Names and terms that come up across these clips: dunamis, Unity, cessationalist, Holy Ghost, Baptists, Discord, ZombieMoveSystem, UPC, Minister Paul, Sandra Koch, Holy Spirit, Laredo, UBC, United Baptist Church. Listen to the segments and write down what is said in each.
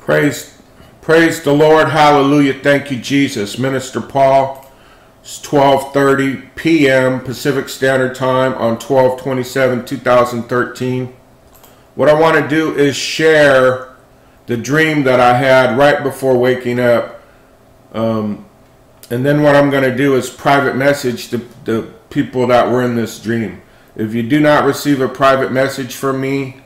Praise the Lord. Hallelujah. Thank you, Jesus. Minister Paul, it's 12:30 p.m. Pacific Standard Time on 12/27/2013. What I want to do is share the dream that I had right before waking up. And then what I'm going to do is private message the people that were in this dream. If you do not receive a private message from me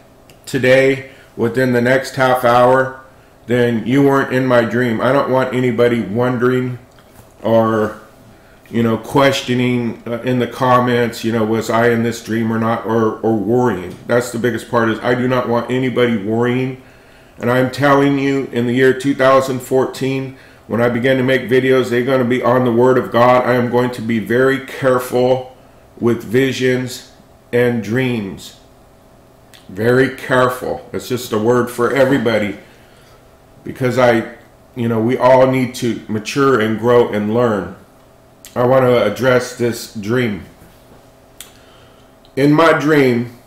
today, within the next half hour, then you weren't in my dream. I don't want anybody wondering or, you know, questioning in the comments, you know, was I in this dream or not, or worrying. That's the biggest part, is I do not want anybody worrying. And I'm telling you, in the year 2014, when I begin to make videos, they're going to be on the Word of God. I am going to be very careful with visions and dreams. Very careful. It's just a word for everybody, because we all need to mature and grow and learn. I want to address this dream. In my dream,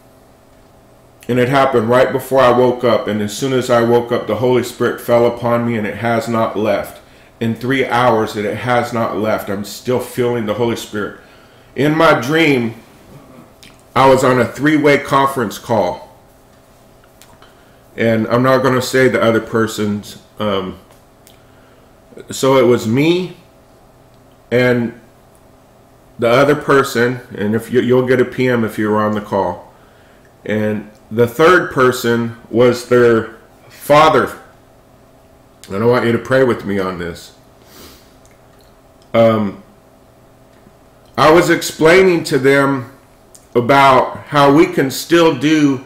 and it happened right before I woke up, and as soon as I woke up, the Holy Spirit fell upon me, and it has not left. In 3 hours, and it has not left. I'm still feeling the Holy Spirit. In my dream, I was on a three-way conference call. And I'm not going to say the other person's. So it was me and the other person. And if you'll get a PM if you were on the call. And the third person was their father. And I want you to pray with me on this. I was explaining to them about how we can still do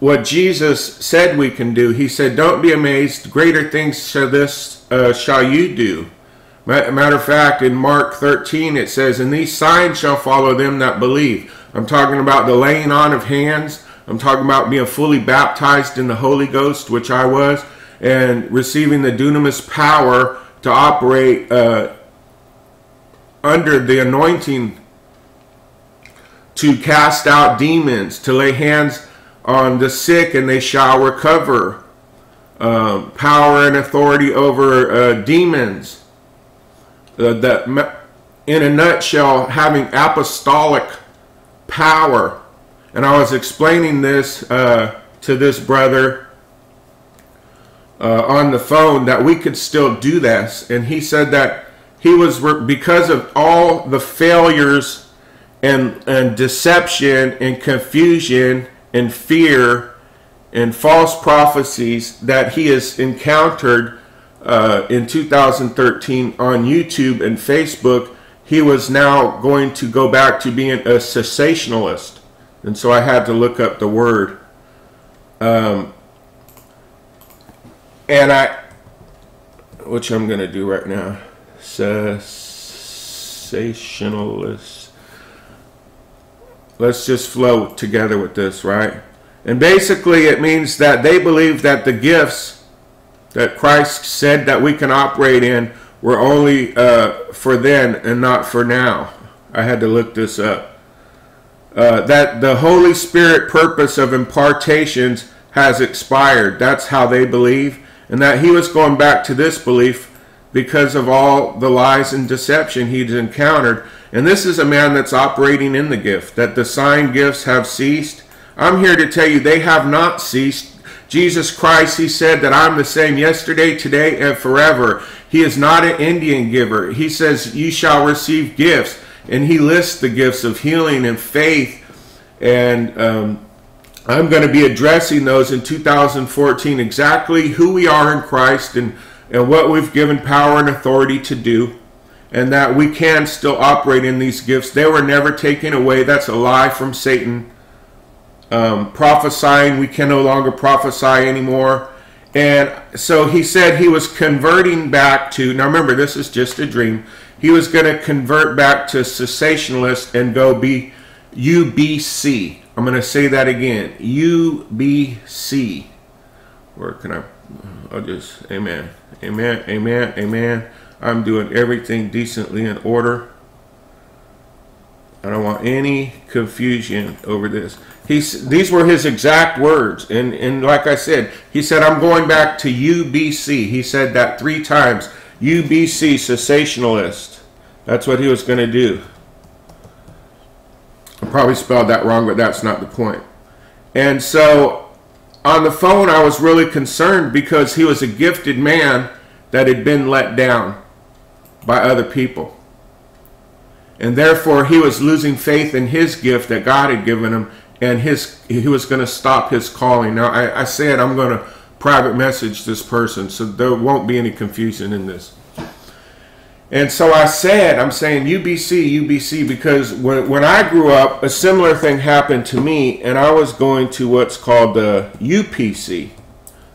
what Jesus said we can do. He said, don't be amazed, greater things shall you do. Matter of fact, in Mark 13 it says, and these signs shall follow them that believe. I'm talking about the laying on of hands. I'm talking about being fully baptized in the Holy Ghost, which I was, and receiving the dunamis power to operate under the anointing to cast out demons, to lay hands on the sick and they shall recover, power and authority over demons. In a nutshell, having apostolic power. And I was explaining this to this brother on the phone, that we could still do this. And he said that he was, because of all the failures and deception and confusion and fear and false prophecies that he has encountered in 2013 on YouTube and Facebook, he was now going to go back to being a cessationalist. And so I had to look up the word. Which I'm going to do right now. Cessationalist. Let's just flow together with this, right? And basically it means that they believe that the gifts that Christ said that we can operate in were only for then and not for now. I had to look this up. That the Holy Spirit purpose of impartations has expired. That's how they believe. And that he was going back to this belief because of all the lies and deception he's encountered. And this is a man that's operating in the gift, that the sign gifts have ceased. I'm here to tell you they have not ceased. Jesus Christ, he said that I'm the same yesterday, today, and forever. He is not an Indian giver. He says you shall receive gifts. And he lists the gifts of healing and faith. And I'm going to be addressing those in 2014, exactly who we are in Christ and what we've given power and authority to do. And that we can still operate in these gifts. They were never taken away. That's a lie from Satan. Prophesying, we can no longer prophesy anymore. And so he said he was converting back to, now remember this is just a dream, he was going to convert back to cessationalist and go be UBC. I'm going to say that again, UBC. Where can I'll just, amen, amen, amen, amen. I'm doing everything decently in order. I don't want any confusion over this. These were his exact words. And like I said, he said, I'm going back to UBC. He said that 3 times. UBC, cessationalist. That's what he was going to do. I probably spelled that wrong, but that's not the point. And so on the phone, I was really concerned because he was a gifted man that had been let down by other people. And therefore, he was losing faith in his gift that God had given him, and he was going to stop his calling. Now, I said I'm going to private message this person, so there won't be any confusion in this. And so I said, I'm saying UBC, because when I grew up, a similar thing happened to me, and I was going to what's called the UPC,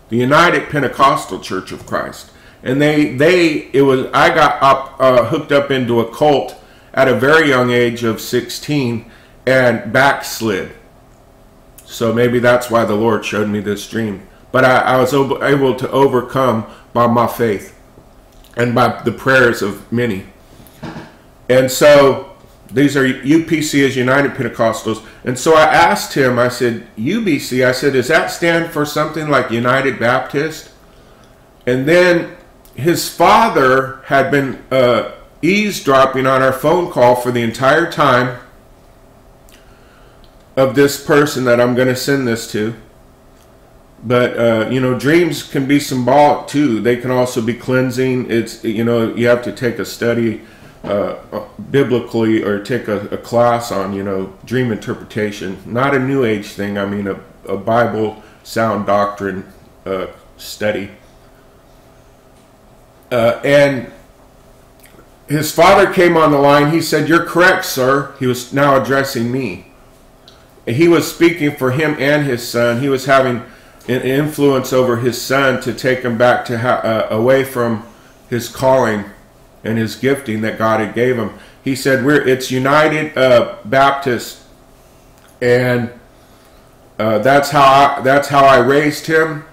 the United Pentecostal Church of Christ. And I got hooked up into a cult at a very young age of 16 and backslid. So maybe that's why the Lord showed me this dream. But I was able to overcome by my faith and by the prayers of many. And so these are UPC as United Pentecostals. And so I asked him, I said, UBC, I said, does that stand for something like United Baptist? And then his father had been eavesdropping on our phone call for the entire time of this person that I'm going to send this to. But you know, dreams can be symbolic too. They can also be cleansing. It's, you know, you have to take a study biblically, or take a class on, you know, dream interpretation. Not a New Age thing. I mean a Bible sound doctrine study. And his father came on the line. He said, "You're correct, sir." He was now addressing me. He was speaking for him and his son. He was having an influence over his son to take him back to away from his calling and his gifting that God had gave him. He said, "It's United Baptist," and that's how I raised him,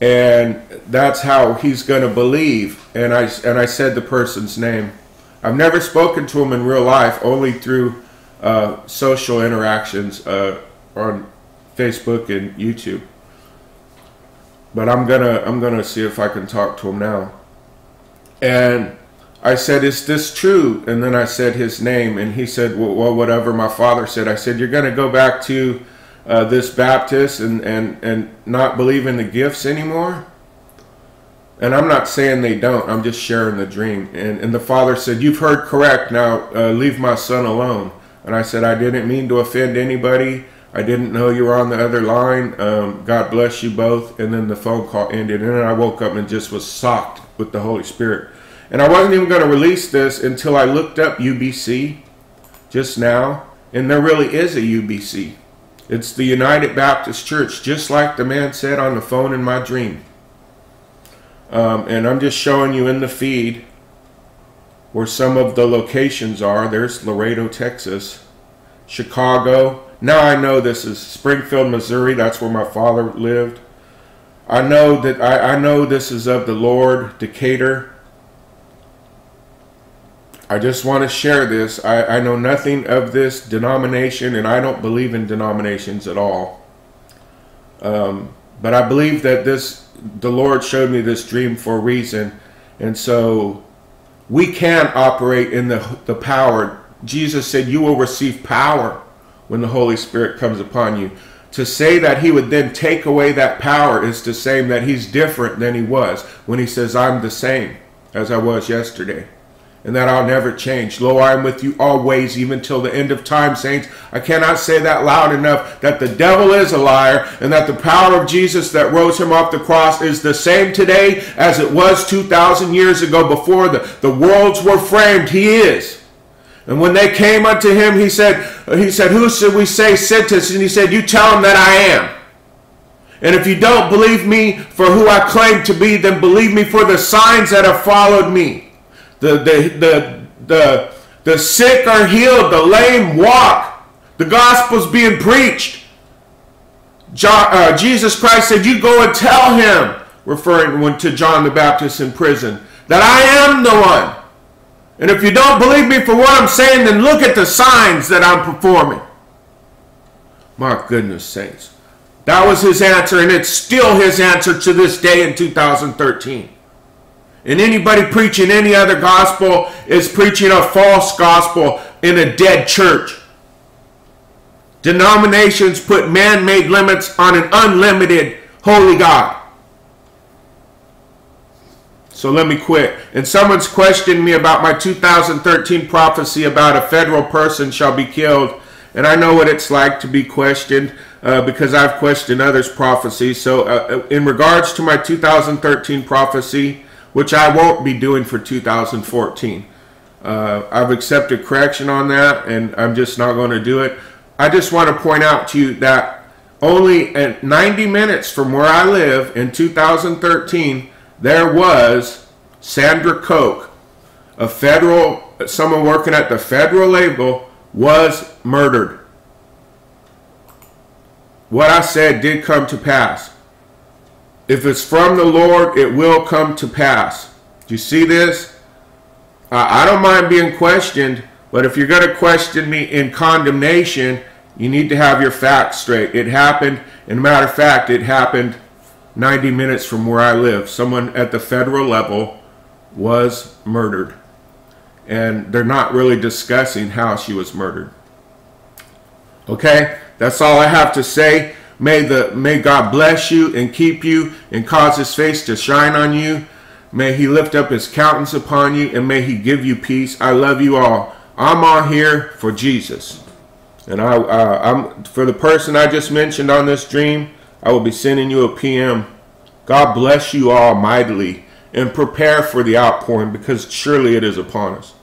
and that's how he's going to believe. And I said the person's name. I've never spoken to him in real life, only through social interactions on Facebook and YouTube. But I'm gonna see if I can talk to him now. And I said, "Is this true?" And then I said his name, and he said, "Well, whatever my father said." I said, "You're gonna go back to this Baptist and not believe in the gifts anymore?" And I'm not saying they don't. I'm just sharing the dream. And the father said, "You've heard correct. Now leave my son alone." And I said, "I didn't mean to offend anybody. I didn't know you were on the other line. God bless you both." And then the phone call ended. And then I woke up and just was socked with the Holy Spirit. And I wasn't even going to release this until I looked up UBC just now. And there really is a UBC. It's the United Baptist Church, just like the man said on the phone in my dream. And I'm just showing you in the feed where some of the locations are. There's Laredo, Texas, Chicago. Now I know this is Springfield, Missouri. That's where my father lived. I know that I know this is of the Lord, Decatur. I just want to share this. I know nothing of this denomination, and I don't believe in denominations at all. But I believe that the Lord showed me this dream for a reason. And so we can operate in the power. Jesus said, "You will receive power when the Holy Spirit comes upon you." To say that he would then take away that power is to say that he's different than he was when he says, "I'm the same as I was yesterday, and that I'll never change. Lo, I am with you always, even till the end of time." Saints, I cannot say that loud enough, that the devil is a liar, and that the power of Jesus that rose him off the cross is the same today as it was 2,000 years ago, before the worlds were framed. He is. And when they came unto him, he said, "Who should we say sent us?" And he said, "You tell them that I am. And if you don't believe me for who I claim to be, then believe me for the signs that have followed me. The sick are healed, the lame walk, the gospel's being preached." Jesus Christ said, "You go and tell him," referring to John the Baptist in prison, "that I am the one And if you don't believe me for what I'm saying, then look at the signs that I'm performing. My goodness, saints. That was his answer, and it's still his answer to this day in 2013. And anybody preaching any other gospel is preaching a false gospel in a dead church. Denominations put man-made limits on an unlimited holy God. So let me quit. And someone's questioned me about my 2013 prophecy about a federal person shall be killed. And I know what it's like to be questioned because I've questioned others' prophecies. So in regards to my 2013 prophecy, which I won't be doing for 2014, I've accepted correction on that and I'm just not going to do it. I just want to point out to you that only at 90 minutes from where I live in 2013, there was Sandra Koch, a federal, someone working at the federal level, was murdered. What I said did come to pass. If it's from the Lord, it will come to pass. Do you see this? I don't mind being questioned, but if you're going to question me in condemnation, you need to have your facts straight. It happened, and matter of fact, it happened 90 minutes from where I live. Someone at the federal level was murdered. And they're not really discussing how she was murdered. Okay? That's all I have to say. May God bless you and keep you and cause his face to shine on you. May he lift up his countenance upon you and may he give you peace. I love you all. I'm on here for Jesus. And I'm for the person I just mentioned on this dream, I will be sending you a PM. God bless you all mightily and prepare for the outpouring because surely it is upon us.